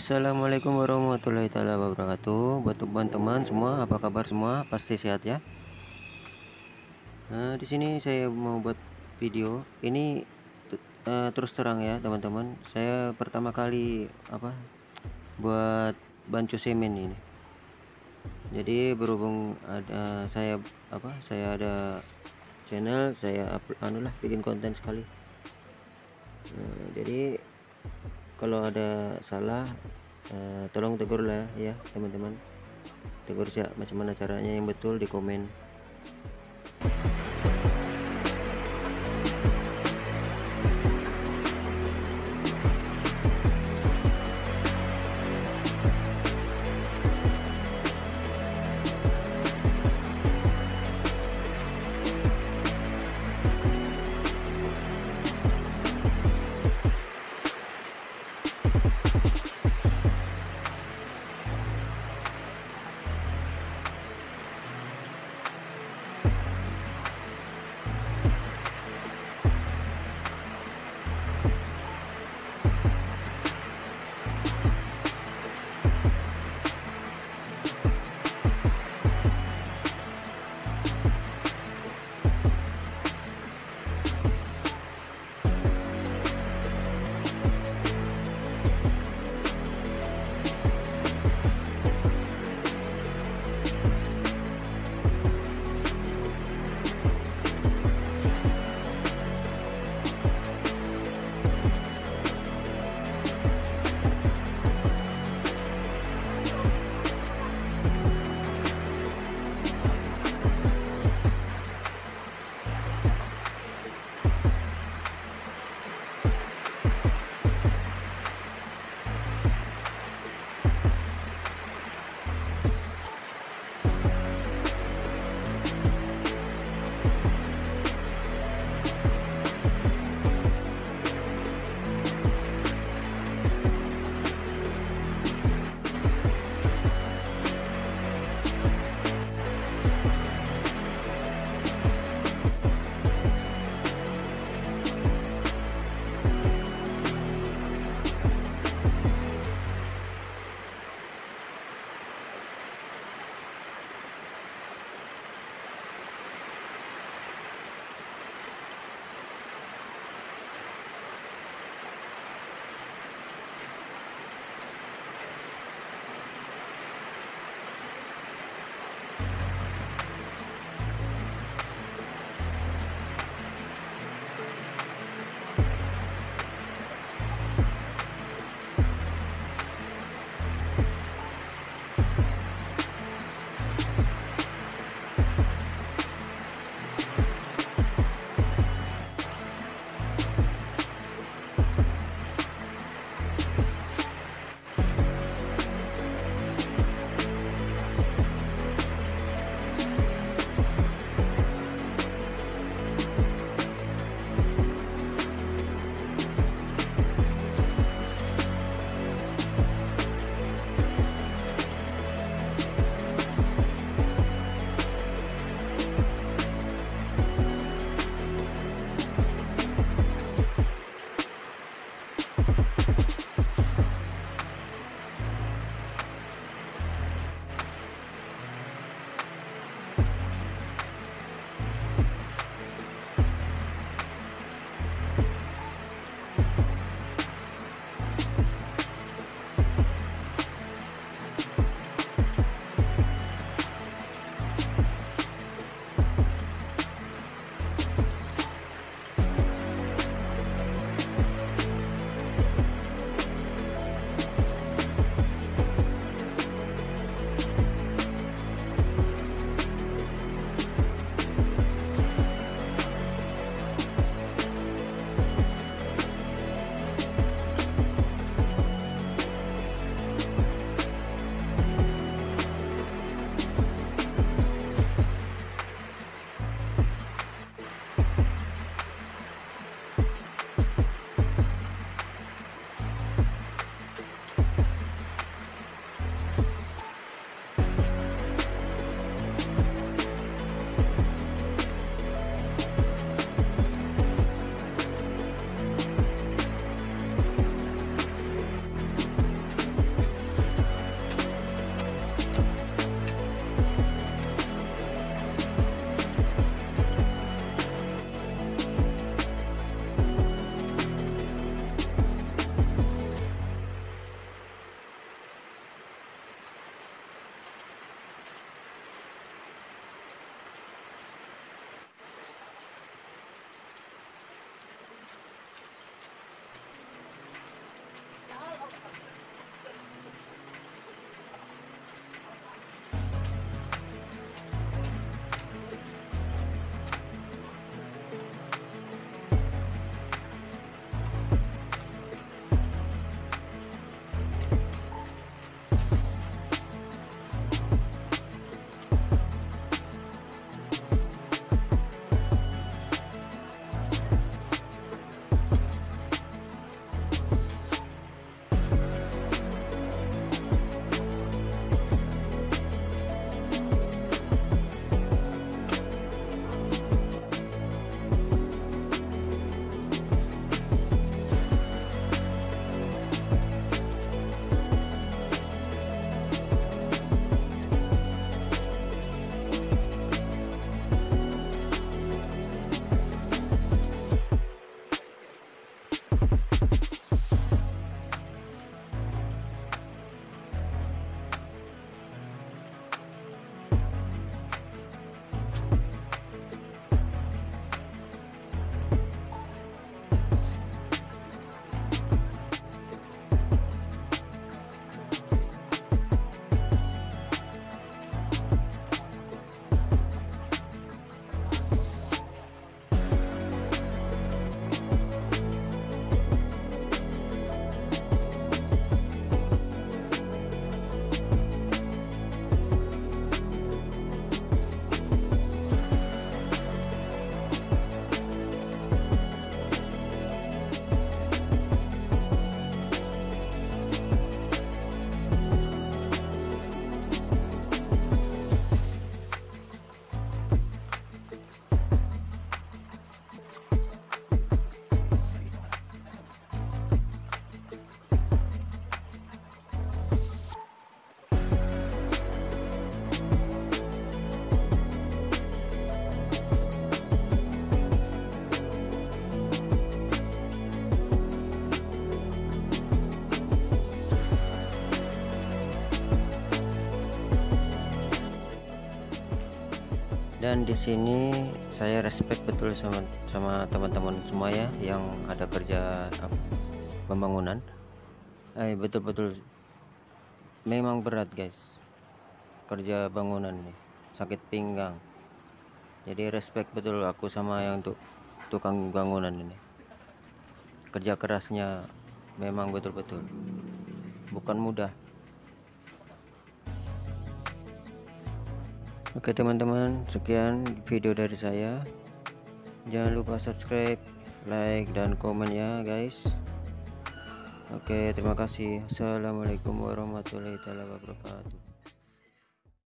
Assalamualaikum warahmatullahi wabarakatuh. Buat teman-teman semua, apa kabar semua? Pasti sehat ya. Nah, di sini saya mau buat video ini terus terang ya teman-teman. Saya pertama kali buat bancu semen ini. Jadi berhubung ada saya ada channel, saya bikin konten sekali. Nah, jadi kalau ada salah tolong tegur lah ya teman-teman, tegur ya macam mana caranya yang betul di komen. Dan di sini saya respect betul sama teman-teman semua ya yang ada kerja pembangunan. Betul-betul memang berat guys, kerja bangunan nih, sakit pinggang. Jadi respect betul aku sama yang tukang bangunan ini. Kerja kerasnya memang betul-betul bukan mudah. Oke teman-teman, sekian video dari saya. Jangan lupa subscribe, like, dan komen ya guys. Oke, terima kasih. Assalamualaikum warahmatullahi wabarakatuh.